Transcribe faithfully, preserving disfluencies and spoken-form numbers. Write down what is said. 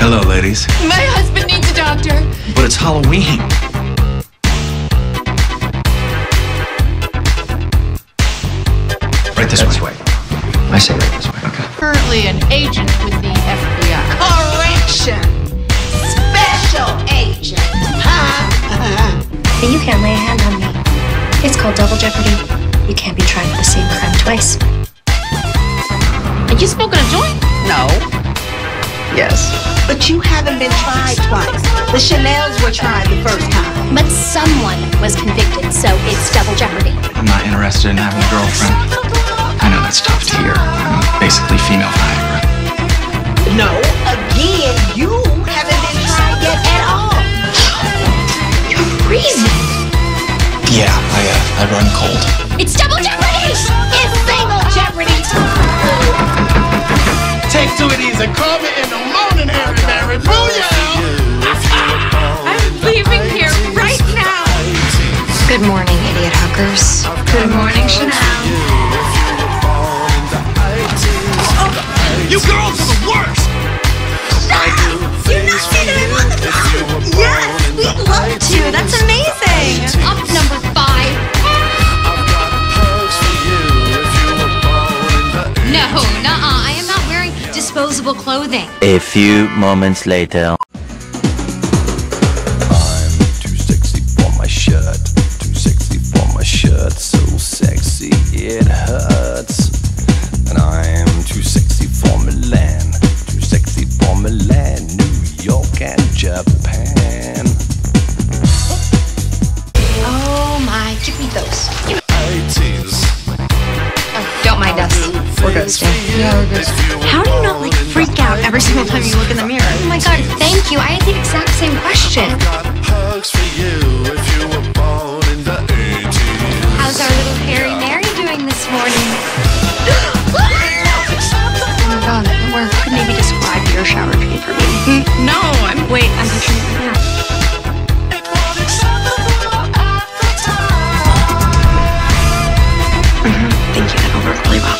Hello, ladies. My husband needs a doctor. But it's Halloween. Right this That's way. way. I say right this way. Okay. Currently an agent with the F B I. Correction. Special agent. Huh? You can't lay a hand on me. It's called double jeopardy. You can't be tried for the same crime twice. Are you smoking a joint? No. Yes. But you haven't been tried twice. The Chanels were tried the first time. But someone was convicted, so it's double jeopardy. I'm not interested in having a girlfriend. I know that's tough to hear. I'm basically female Viagra. No, again, you haven't been tried yet at all. You're freezing. Yeah, I, uh, I run cold. It's double jeopardy! It's single jeopardy! Take two of these and call me in the morning, Harry Mary. I'm leaving here right now. Good morning, idiot hookers. Good morning, Chanel. Oh, you girls are the worst! Stop! You're not kidding me on the phone! Yes, we'd love to. That's amazing. Up number five. No, nuh-uh. I am not wearing disposable clothing. A few moments later. I'm too sexy for my shirt. Too sexy for my shirt. So sexy it hurts. And I'm too sexy for Milan. Too sexy for Milan, New York and Japan. Oh my, give me those. Oh, don't mind us. We're ghosts. Yeah, we're ghosts. How do you not like freak out every single time you look in the mirror? Oh my god, thank you. I had the exact same question. How's our little Harry Mary doing this morning? Oh my god, that didn't work. Could maybe describe your shower dream for me. No, I'm wait, I'm picturing it right now. Thank you, that'll work really well.